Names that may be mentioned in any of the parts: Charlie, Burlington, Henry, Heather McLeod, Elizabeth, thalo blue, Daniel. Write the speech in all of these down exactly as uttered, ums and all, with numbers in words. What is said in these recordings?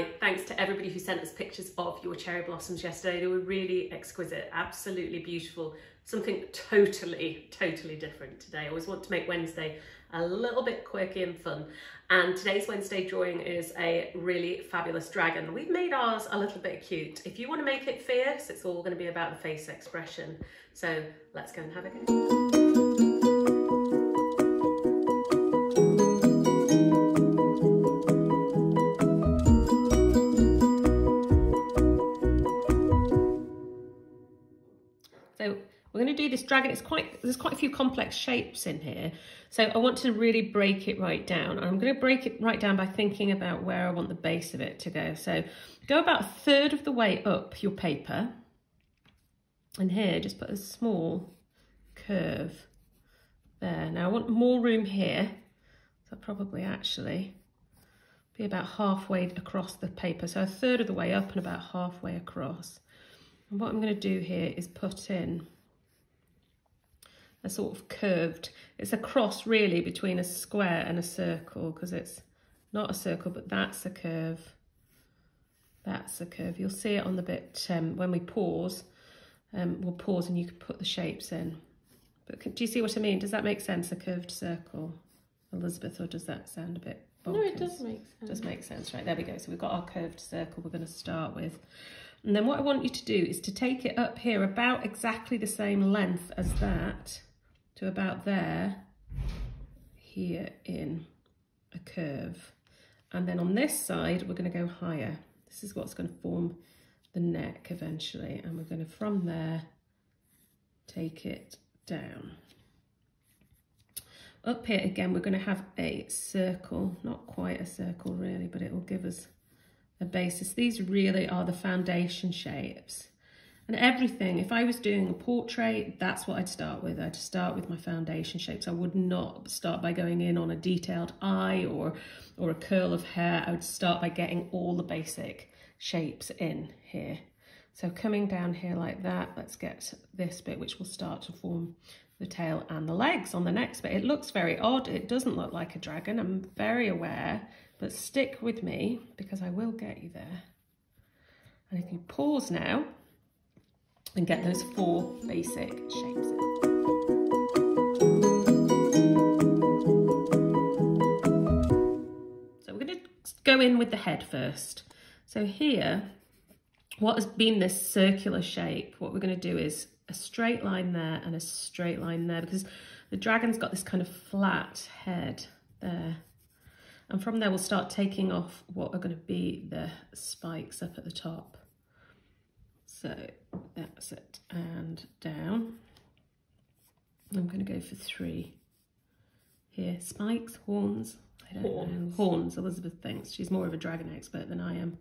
I thanks to everybody who sent us pictures of your cherry blossoms yesterday. They were really exquisite, absolutely beautiful. Something totally, totally different today. I always want to make Wednesday a little bit quirky and fun. And today's Wednesday drawing is a really fabulous dragon. We've made ours a little bit cute. If you want to make it fierce, it's all going to be about the face expression. So let's go and have a go. We're going to do this dragon. It's quite, there's quite a few complex shapes in here. So I want to really break it right down. And I'm going to break it right down by thinking about where I want the base of it to go. So go about a third of the way up your paper. And here, just put a small curve there. Now I want more room here. So I'll probably actually be about halfway across the paper. So a third of the way up and about halfway across. And what I'm going to do here is put in a sort of curved, it's a cross really between a square and a circle, because it's not a circle, but that's a curve, that's a curve. You'll see it on the bit um, when we pause, um, we'll pause and you can put the shapes in. But can, do you see what I mean? Does that make sense, a curved circle, Elizabeth, or does that sound a bit bonkers? No, it does make sense. It does make sense, right, there we go. So we've got our curved circle we're going to start with. And then what I want you to do is to take it up here about exactly the same length as that, to about there, here in a curve. And then on this side, we're going to go higher. This is what's going to form the neck eventually. And we're going to, from there, take it down. Up here again, we're going to have a circle, not quite a circle really, but it will give us a basis. These really are the foundation shapes. And everything, if I was doing a portrait, that's what I'd start with. I'd start with my foundation shapes. I would not start by going in on a detailed eye or, or a curl of hair. I would start by getting all the basic shapes in here. So coming down here like that, let's get this bit, which will start to form the tail and the legs on the next bit. It looks very odd. It doesn't look like a dragon. I'm very aware, but stick with me because I will get you there. And if you pause now, and get those four basic shapes in. So we're going to go in with the head first. So here, what has been this circular shape, what we're going to do is a straight line there and a straight line there, because the dragon's got this kind of flat head there. And from there, we'll start taking off what are going to be the spikes up at the top. So that's it, and down. I'm going to go for three here. Spikes, horns, I don't horns. know. Horns, Elizabeth thinks. She's more of a dragon expert than I am.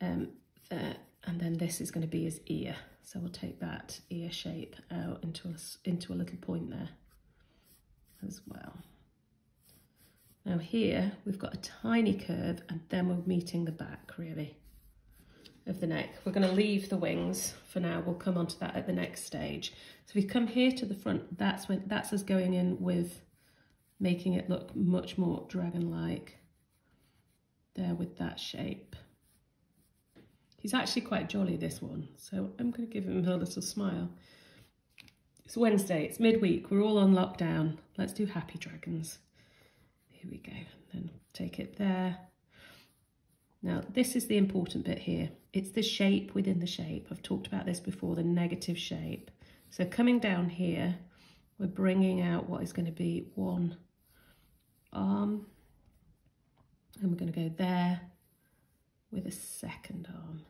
Um, there, and then this is going to be his ear. So we'll take that ear shape out into a, into a little point there as well. Now here, we've got a tiny curve, and then we're meeting the back, really, of the neck. We're going to leave the wings for now. We'll come onto that at the next stage. So we come here to the front. That's when that's us going in with making it look much more dragon-like there with that shape. He's actually quite jolly, this one, so I'm going to give him a little smile. It's Wednesday. It's midweek. We're all on lockdown. Let's do happy dragons. Here we go. And then take it there. Now, this is the important bit here. It's the shape within the shape. I've talked about this before, the negative shape. So coming down here, we're bringing out what is going to be one arm. And we're going to go there with a second arm.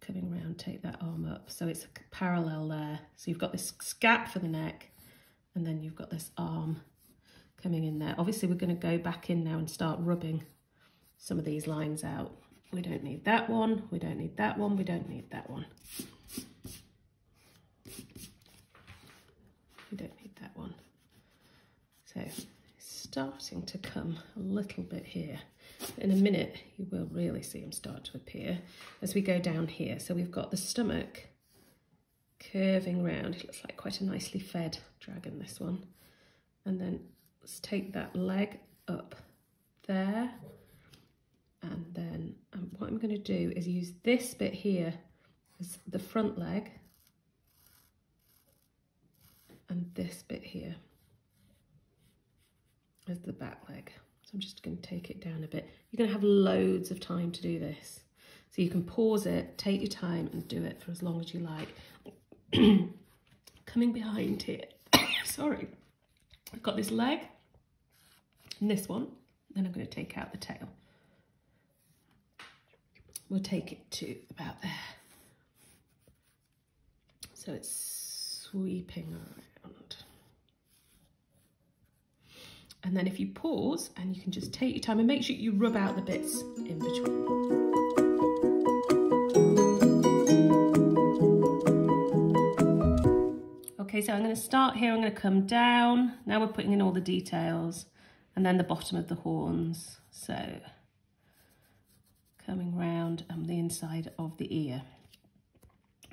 Coming round, take that arm up. So it's a parallel there. So you've got this gap for the neck, and then you've got this arm coming in there. Obviously, we're going to go back in now and start rubbing some of these lines out. We don't need that one, we don't need that one, we don't need that one. We don't need that one. So starting to come a little bit here. In a minute, you will really see them start to appear as we go down here. So we've got the stomach curving round. It looks like quite a nicely fed dragon, this one. And then let's take that leg up there. And then um, what I'm going to do is use this bit here as the front leg and this bit here as the back leg. So I'm just going to take it down a bit. You're going to have loads of time to do this. So you can pause it, take your time and do it for as long as you like. Coming behind here, sorry, I've got this leg and this one, then I'm going to take out the tail. We'll take it to about there. So it's sweeping around. And then if you pause and you can just take your time and make sure you rub out the bits in between. Okay, so I'm going to start here, I'm going to come down. Now we're putting in all the details and then the bottom of the horns. So coming round on the inside of the ear.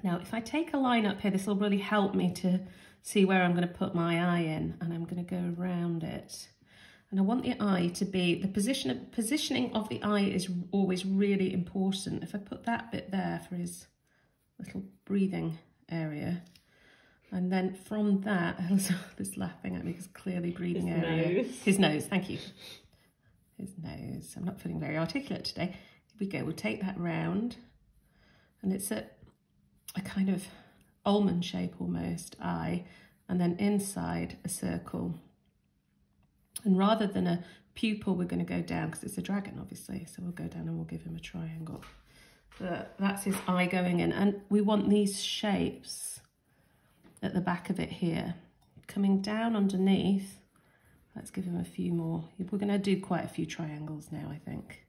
Now, if I take a line up here, this will really help me to see where I'm going to put my eye in, and I'm going to go around it. And I want the eye to be, the position of, positioning of the eye is always really important. If I put that bit there for his little breathing area, and then from that, Elizabeth is laughing at me because clearly breathing his area. Nose. His nose, thank you. His nose. I'm not feeling very articulate today. Here we go, we'll take that round. And it's a, a kind of almond shape almost eye. And then inside a circle. And rather than a pupil, we're going to go down because it's a dragon, obviously. So we'll go down and we'll give him a triangle. But that's his eye going in. And we want these shapes at the back of it here. Coming down underneath, let's give him a few more. We're going to do quite a few triangles now, I think.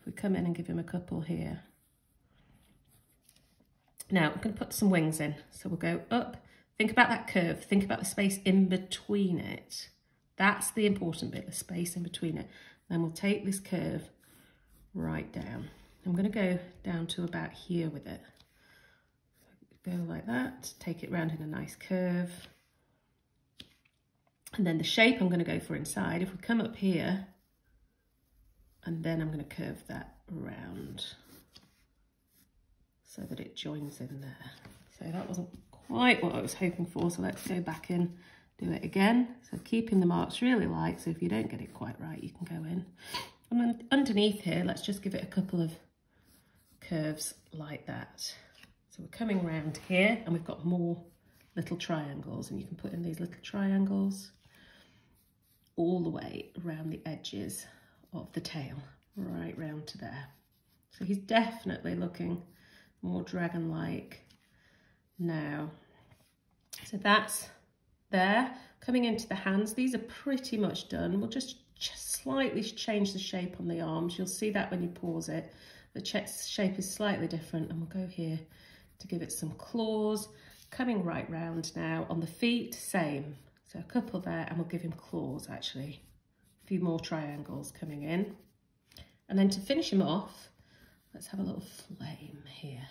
If we come in and give him a couple here. Now, I'm going to put some wings in. So we'll go up. Think about that curve. Think about the space in between it. That's the important bit, the space in between it. Then we'll take this curve right down. I'm going to go down to about here with it. Go like that, take it round in a nice curve. And then the shape I'm going to go for inside, if we come up here, and then I'm going to curve that around so that it joins in there. So that wasn't quite what I was hoping for, so let's go back in, do it again. So keeping the marks really light, so if you don't get it quite right, you can go in. And then underneath here, let's just give it a couple of curves like that. So we're coming round here and we've got more little triangles, and you can put in these little triangles all the way around the edges of the tail, right round to there. So he's definitely looking more dragon-like now. So that's there. Coming into the hands, these are pretty much done. We'll just, just slightly change the shape on the arms. You'll see that when you pause it. The chest shape is slightly different, and we'll go here to give it some claws. Coming right round now on the feet, same. So a couple there, and we'll give him claws actually. A few more triangles coming in. And then to finish him off, let's have a little flame here.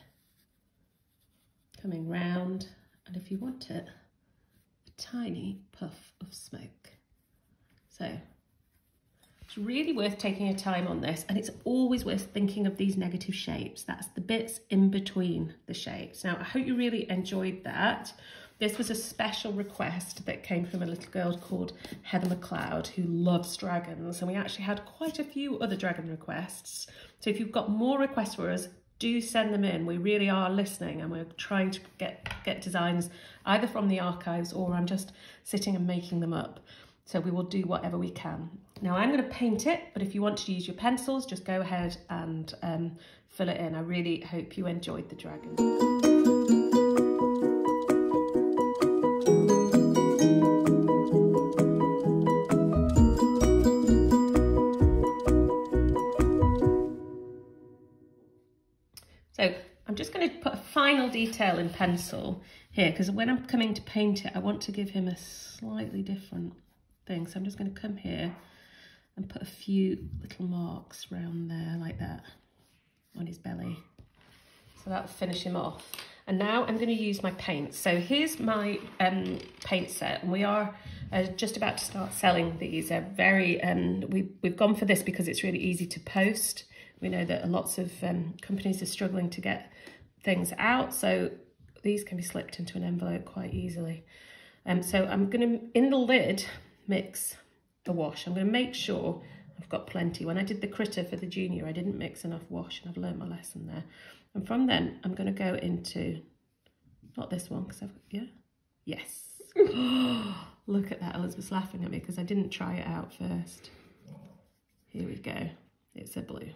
Coming round, and if you want it, a tiny puff of smoke. So it's really worth taking your time on this, and it's always worth thinking of these negative shapes. That's the bits in between the shapes. Now, I hope you really enjoyed that. This was a special request that came from a little girl called Heather McLeod, who loves dragons, and we actually had quite a few other dragon requests. So if you've got more requests for us, do send them in. We really are listening, and we're trying to get, get designs either from the archives, or I'm just sitting and making them up. So we will do whatever we can. Now I'm going to paint it, but if you want to use your pencils, just go ahead and um, fill it in. I really hope you enjoyed the dragon. Final detail in pencil here, because when I'm coming to paint it, I want to give him a slightly different thing. So I'm just going to come here and put a few little marks round there like that on his belly. So that'll finish him off. And now I'm going to use my paints. So here's my um, paint set, and we are uh, just about to start selling these. They're very, um, we, we've gone for this because it's really easy to post. We know that lots of um, companies are struggling to get things out, so these can be slipped into an envelope quite easily. Um, so I'm going to, in the lid, mix the wash. I'm going to make sure I've got plenty. When I did the critter for the junior, I didn't mix enough wash, and I've learned my lesson there. And from then, I'm going to go into, not this one, because I've, yeah, yes. Look at that, Elizabeth's laughing at me because I didn't try it out first. Here we go, it's a blue.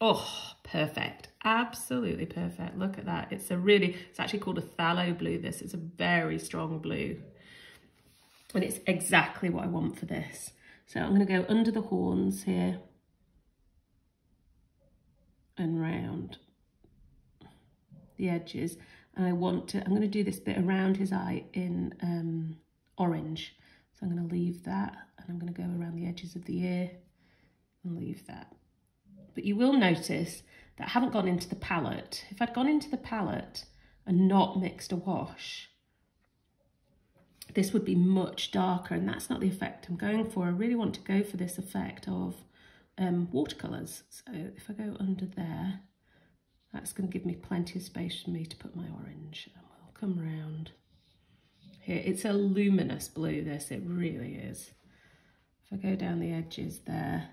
Oh, perfect, absolutely perfect. Look at that, it's a really, it's actually called a thalo blue, this. It's a very strong blue. And it's exactly what I want for this. So I'm gonna go under the horns here and round the edges. And I want to, I'm gonna do this bit around his eye in um, orange. So I'm gonna leave that, and I'm gonna go around the edges of the ear and leave that. But you will notice that I haven't gone into the palette. If I'd gone into the palette and not mixed a wash, this would be much darker, and that's not the effect I'm going for. I really want to go for this effect of um, watercolors. So if I go under there, that's going to give me plenty of space for me to put my orange, and we'll come round here. It's a luminous blue, this, it really is. If I go down the edges there,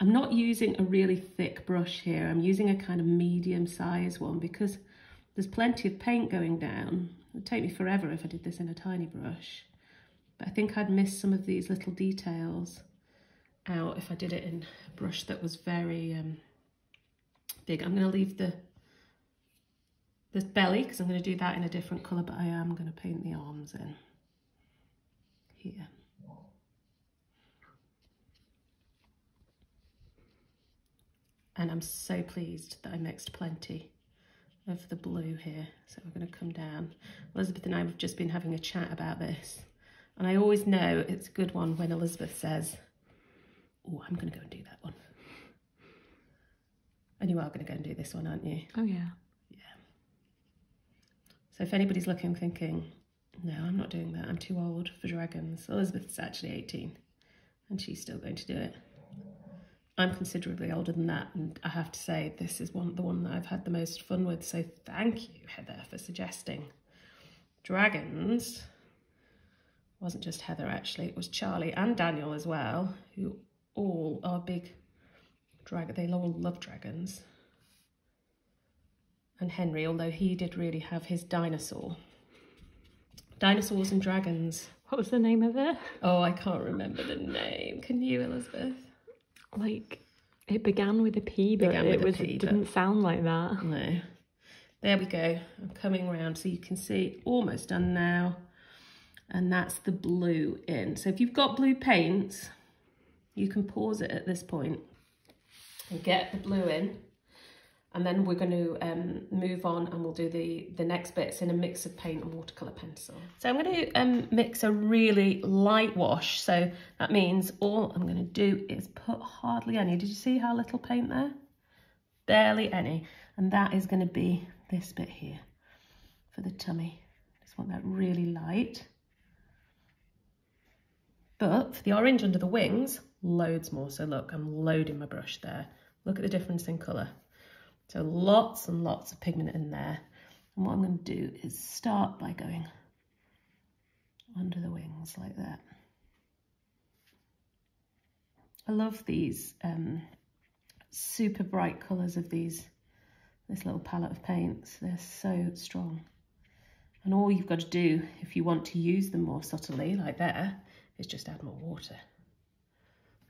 I'm not using a really thick brush here. I'm using a kind of medium size one because there's plenty of paint going down. It would take me forever if I did this in a tiny brush, but I think I'd miss some of these little details out if I did it in a brush that was very um, big. I'm going to leave the, the belly because I'm going to do that in a different colour, but I am going to paint the arms in here. And I'm so pleased that I mixed plenty of the blue here. So we're going to come down. Elizabeth and I have just been having a chat about this, and I always know it's a good one when Elizabeth says, oh, I'm going to go and do that one. And you are going to go and do this one, aren't you? Oh yeah. Yeah. So if anybody's looking thinking, no, I'm not doing that, I'm too old for dragons. Elizabeth's actually eighteen and she's still going to do it. I'm considerably older than that, and I have to say this is one the one that I've had the most fun with, so thank you, Heather, for suggesting dragons. It wasn't just Heather, actually, it was Charlie and Daniel as well, who all are big drag they all love dragons. And Henry, although he did really have his dinosaur. Dinosaurs and Dragons. What was the name of it? Oh, I can't remember the name. Can you, Elizabeth? Like, it began with a P, but it was, P, didn't but... sound like that. No. There we go. I'm coming round so you can see. Almost done now. And that's the blue in. So if you've got blue paints, you can pause it at this point and get the blue in. And then we're going to um, move on, and we'll do the, the next bits in a mix of paint and watercolour pencil. So I'm going to um, mix a really light wash. So that means all I'm going to do is put hardly any. Did you see how little paint there? Barely any. And that is going to be this bit here for the tummy. I just want that really light. But for the orange under the wings, loads more. So look, I'm loading my brush there. Look at the difference in colour. So lots and lots of pigment in there. And what I'm going to do is start by going under the wings like that. I love these um, super bright colours of these, this little palette of paints. They're so strong. And all you've got to do if you want to use them more subtly, like there, is just add more water.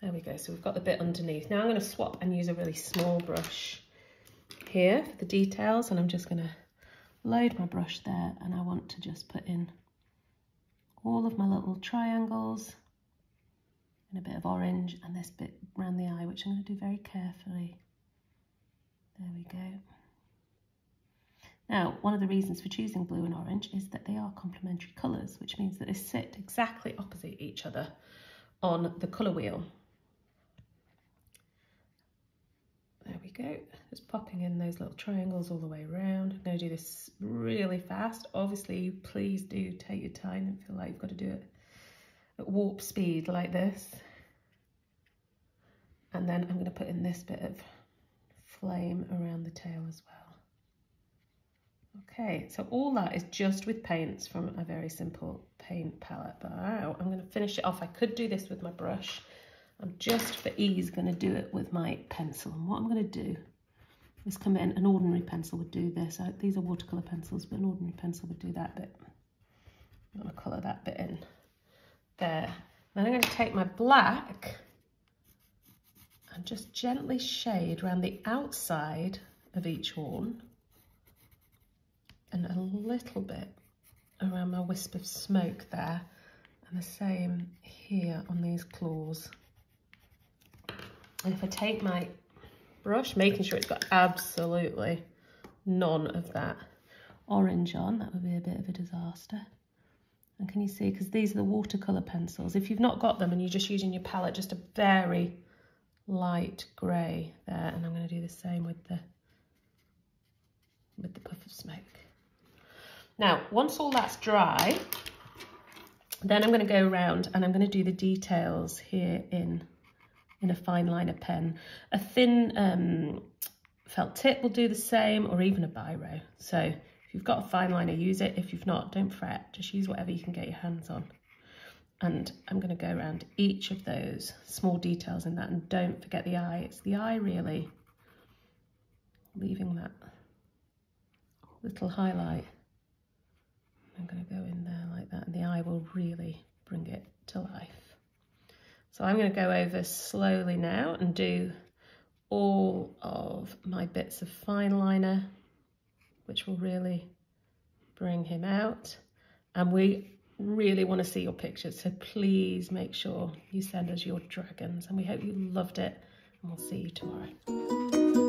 There we go. So we've got the bit underneath. Now I'm going to swap and use a really small brush here for the details, and I'm just going to load my brush there, and I want to just put in all of my little triangles and a bit of orange and this bit around the eye, which I'm going to do very carefully. There we go. Now, one of the reasons for choosing blue and orange is that they are complementary colours, which means that they sit exactly opposite each other on the colour wheel. There we go, just popping in those little triangles all the way around. I'm going to do this really fast. Obviously, please do take your time. Don't feel like you've got to do it at warp speed like this. And then I'm going to put in this bit of flame around the tail as well. Okay, so all that is just with paints from a very simple paint palette. But I'm going to finish it off. I could do this with my brush. I'm just for ease going to do it with my pencil. And what I'm going to do is come in, an ordinary pencil would do this. I, these are watercolour pencils, but an ordinary pencil would do that bit. I'm going to colour that bit in there. Then I'm going to take my black and just gently shade around the outside of each horn and a little bit around my wisp of smoke there, and the same here on these claws. And if I take my brush, making sure it's got absolutely none of that orange on, that would be a bit of a disaster. And can you see, because these are the watercolour pencils, if you've not got them and you're just using your palette, just a very light grey there, and I'm going to do the same with the with the puff of smoke. Now, once all that's dry, then I'm going to go around and I'm going to do the details here in in a fine liner pen. A thin um, felt tip will do the same, or even a biro. So if you've got a fine liner, use it. If you've not, don't fret. Just use whatever you can get your hands on. And I'm going to go around each of those small details in that, and don't forget the eye. It's the eye really, leaving that little highlight. I'm going to go in there like that, and the eye will really bring it to life. So I'm going to go over slowly now and do all of my bits of fine liner, which will really bring him out. And we really want to see your pictures, so please make sure you send us your dragons, and we hope you loved it, and we'll see you tomorrow.